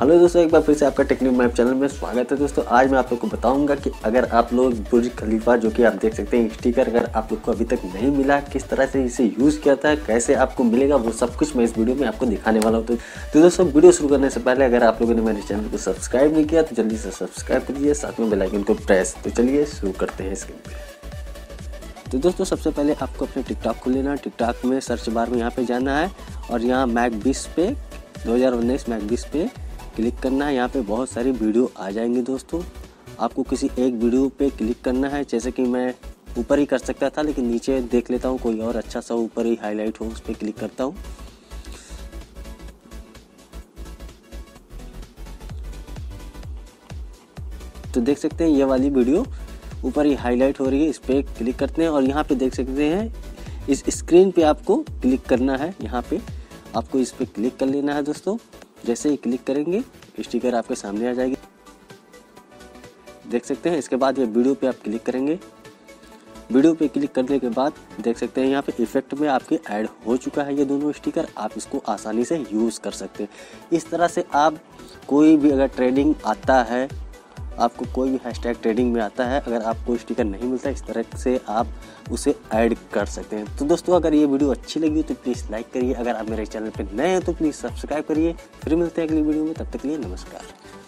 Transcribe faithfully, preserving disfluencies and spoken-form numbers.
Hello दोस्तों, एक बार फिर से आपका टेक्निक मैप चैनल में स्वागत है। दोस्तों आज मैं आप लोग को बताऊंगा कि अगर आप लोग बुज खलीफा जो कि आप देख सकते हैं स्टिकर अगर आप लोग को अभी तक नहीं मिला, किस तरह से इसे यूज़ किया था, कैसे आपको मिलेगा, वो सब कुछ मैं इस वीडियो में आपको दिखाने वाला हूँ। तो दोस्तों वीडियो शुरू करने से पहले अगर आप लोगों ने मेरे चैनल को सब्सक्राइब नहीं किया तो जल्दी से सब्सक्राइब करिए, साथ में बेल आइकन को प्रेस। तो चलिए शुरू करते हैं इसके लिए। तो दोस्तों सबसे पहले आपको अपने टिकटॉक को लेना, टिकटॉक में सर्च बार में यहाँ पे जाना है और यहाँ मैक बीस पे दो हज़ार उन्नीस मैक बीस पे क्लिक करना है। यहाँ पे बहुत सारी वीडियो आ जाएंगी। दोस्तों आपको किसी एक वीडियो पे क्लिक करना है, जैसे कि मैं ऊपर ही कर सकता था लेकिन नीचे देख लेता हूँ कोई और अच्छा सा ऊपर ही हाईलाइट हो, उस पर क्लिक करता हूँ। तो देख सकते हैं ये वाली वीडियो ऊपर ही हाईलाइट हो रही है, इस पर क्लिक करते हैं और यहाँ पे देख सकते हैं इस स्क्रीन पे आपको क्लिक करना है। यहाँ पे आपको इस पर क्लिक कर लेना है। दोस्तों जैसे ही क्लिक करेंगे स्टिकर आपके सामने आ जाएगी, देख सकते हैं। इसके बाद ये वीडियो पे आप क्लिक करेंगे, वीडियो पे क्लिक करने के बाद देख सकते हैं यहाँ पे इफेक्ट में आपके ऐड हो चुका है ये दोनों स्टिकर। आप इसको आसानी से यूज़ कर सकते हैं। इस तरह से आप कोई भी अगर ट्रेंडिंग आता है, आपको कोई भी हैशटैग ट्रेडिंग में आता है, अगर आपको स्टिकर नहीं मिलता, इस तरह से आप उसे ऐड कर सकते हैं। तो दोस्तों अगर ये वीडियो अच्छी लगी हो तो प्लीज़ लाइक करिए, अगर आप मेरे चैनल पर नए हैं तो प्लीज़ सब्सक्राइब करिए। फिर मिलते हैं अगली वीडियो में, तब तक के लिए नमस्कार।